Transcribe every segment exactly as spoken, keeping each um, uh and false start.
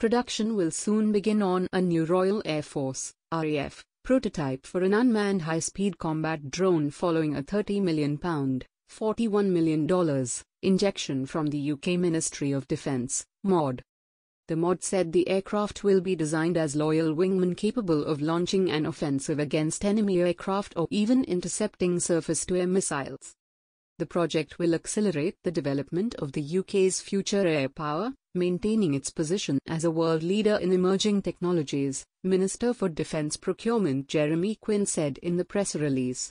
Production will soon begin on a new Royal Air Force R A F prototype for an unmanned high-speed combat drone following a thirty million pounds forty-one million dollars injection from the U K Ministry of Defence, M O D. The M O D said the aircraft will be designed as Loyal Wingman, capable of launching an offensive against enemy aircraft or even intercepting surface-to-air missiles. The project will accelerate the development of the U K's future air power, maintaining its position as a world leader in emerging technologies, Minister for Defence Procurement Jeremy Quinn said in the press release.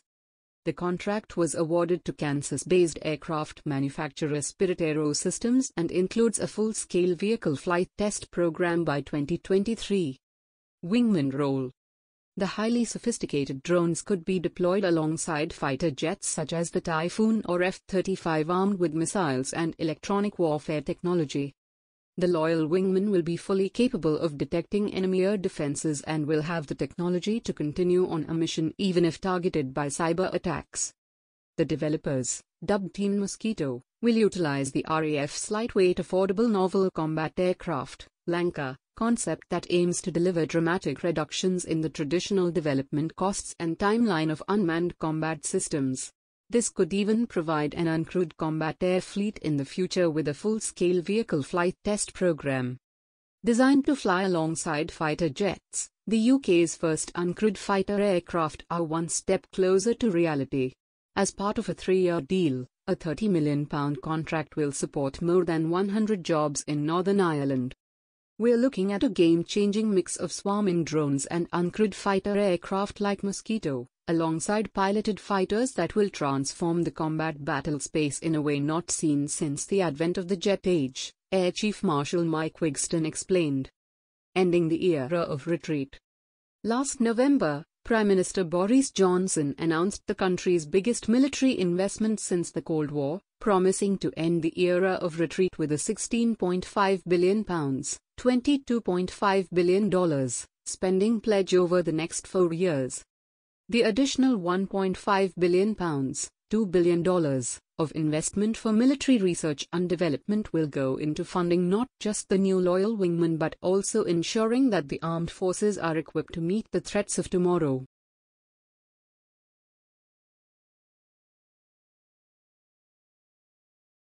The contract was awarded to Kansas-based aircraft manufacturer Spirit Aero Systems and includes a full-scale vehicle flight test program by twenty twenty-three. Wingman role. The highly sophisticated drones could be deployed alongside fighter jets such as the Typhoon or F thirty-five, armed with missiles and electronic warfare technology. The Loyal Wingman will be fully capable of detecting enemy air defenses and will have the technology to continue on a mission even if targeted by cyber attacks. The developers, dubbed Team Mosquito, will utilize the R A F's lightweight, affordable novel combat aircraft, Lanka, concept that aims to deliver dramatic reductions in the traditional development costs and timeline of unmanned combat systems. This could even provide an uncrewed combat air fleet in the future with a full-scale vehicle flight test program. Designed to fly alongside fighter jets, the U K's first uncrewed fighter aircraft are one step closer to reality. As part of a three-year deal, a thirty million pounds contract will support more than one hundred jobs in Northern Ireland. "We're looking at a game-changing mix of swarming drones and uncrewed fighter aircraft like Mosquito, alongside piloted fighters that will transform the combat battle space in a way not seen since the advent of the jet age," Air Chief Marshal Mike Wigston explained. Ending the era of retreat. Last November, Prime Minister Boris Johnson announced the country's biggest military investment since the Cold War, promising to end the era of retreat with a sixteen point five billion pounds twenty-two point five billion dollars spending pledge over the next four years. The additional one point five billion pounds two billion dollars of investment for military research and development will go into funding not just the new Loyal Wingman but also ensuring that the armed forces are equipped to meet the threats of tomorrow.